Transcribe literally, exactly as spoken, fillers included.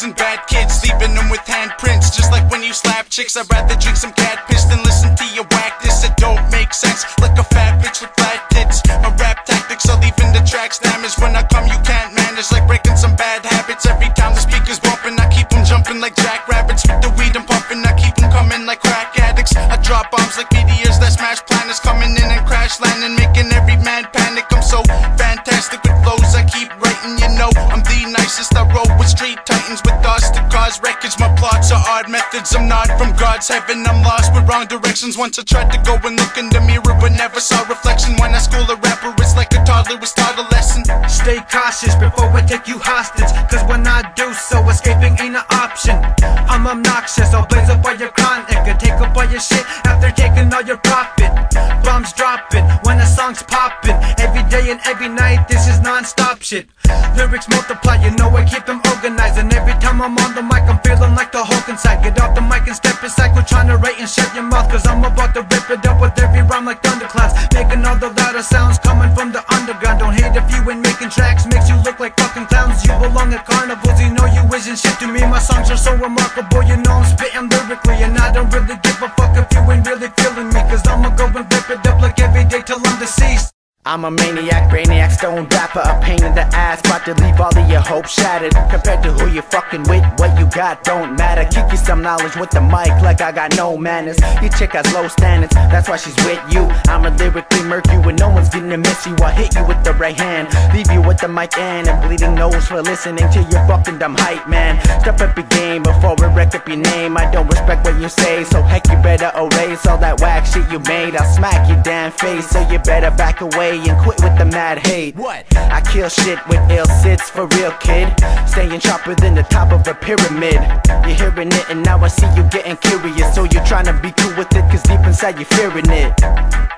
And bad kids, leaving them with handprints. Just like when you slap chicks, I'd rather drink some cat piss than listen to your whackness. It don't make sense, like a fat bitch with flat tits. My rap tactics are leaving the tracks damaged. When I come you can't manage, like breaking some bad habits. Every time the speakers bumping, I keep them jumping like jackrabbits. With the weed I'm pumping, I keep them coming like crack addicts. I drop bombs like meteors that smash planets, coming in and crash landing, making every man panic. I'm so fantastic with flows I keep writing, you know I'm the nicest. I roll with street titans with us to cause wreckage. My plots are odd methods, I'm not from God's heaven. I'm lost with wrong directions. Once I tried to go and look in the mirror but never saw reflection. When I school a rapper it's like a toddler was taught a lesson. Stay cautious before I take you hostage, cause when I do so escaping ain't an option. I'm obnoxious, I'll blaze up all your chronic and take up all your shit after taking all your profit. Bombs dropping when a song's popping, every day and every night this is non-stop shit. Lyrics multiply, you know I keep them organized, and every time I'm on the mic I'm feeling like the Hulk inside. Get off the mic and step inside, quit trying to write and shut your mouth, cause I'm about to rip it up with every rhyme like thunderclouds. Making all the louder sounds coming from the underground. Don't hate if you ain't making tracks, makes you look like fucking clowns. You belong at carnivals, you know you isn't shit to me. My songs are so remarkable, you know I'm spitting lyrically, and I don't really give a fuck if you ain't really feeling me, cause I'ma go and rip it up like every day till I'm deceased. I'm a maniac, brainiac, stone rapper, a pain in the ass, about to leave all of your hope shattered. Compared to who you fucking with, what you got don't matter. Kick you some knowledge with the mic like I got no manners. Your chick has low standards, that's why she's with you. I'm a lyrically murk you and no one's gonna miss you. I hit you with the right hand, leave you with the mic and a bleeding nose for listening to your fucking dumb hype, man. Step up your game before we wreck up your name. I don't respect what you say, so heck you better erase all that whack shit you made. I'll smack your damn face, so you better back away and quit with the mad hate. What? I kill shit with ill sits for real, kid. Staying sharper than the top of a pyramid. You're hearing it and now I see you getting curious, so you're trying to be cool with it, cause deep inside you're fearing it.